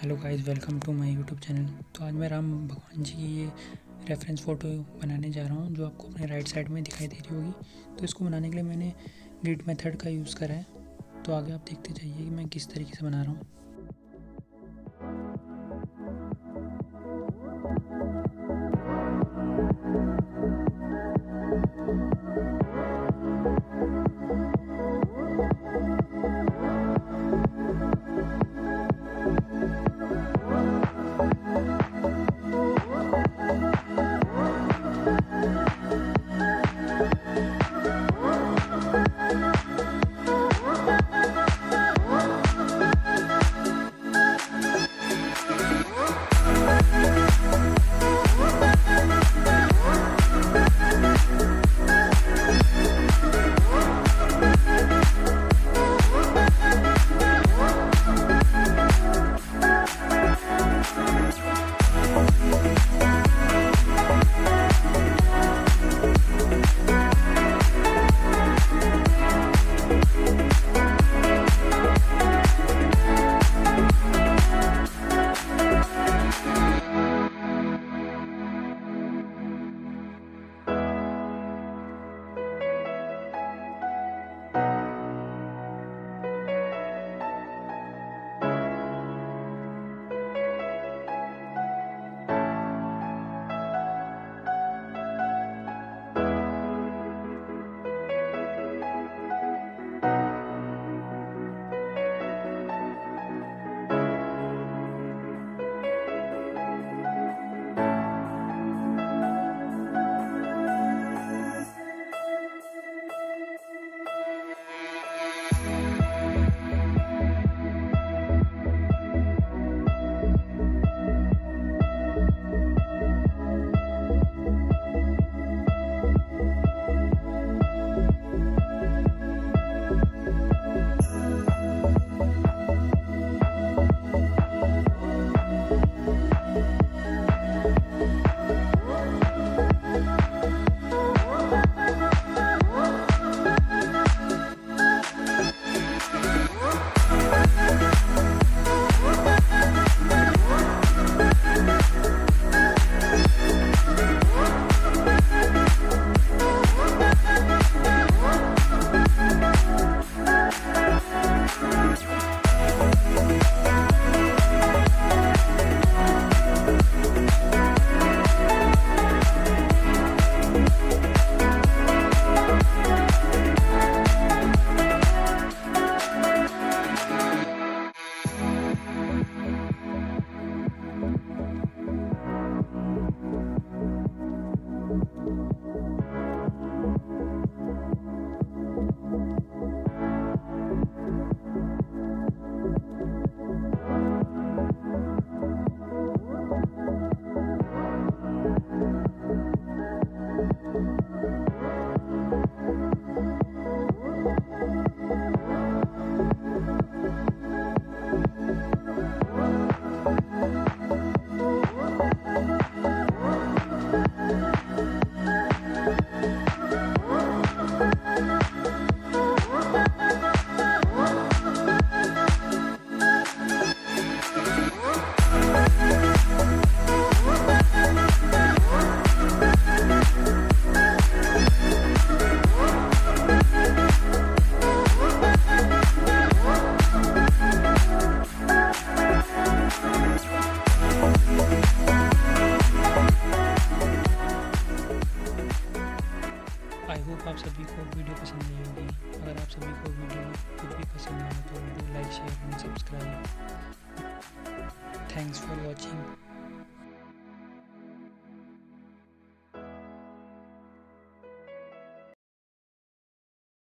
Hello guys, welcome to my YouTube channel. तो आज मैं राम भगवान जी की ये रेफरेंस फ़ोटो बनाने जा रहा हूँ जो आपको अपने राइट साइड में दिखाई दे रही होगी। तो इसको बनाने के लिए मैंने ग्रिड मेथड का यूज़ करा है। तो आगे आप देखते जाइए कि मैं किस तरीके से बना रहा हूँ। आई होप आप सभी को वीडियो पसंद आई होगी। अगर आप सभी को वीडियो कुछ भी पसंद आए तो video like, share and subscribe. Thanks for watching.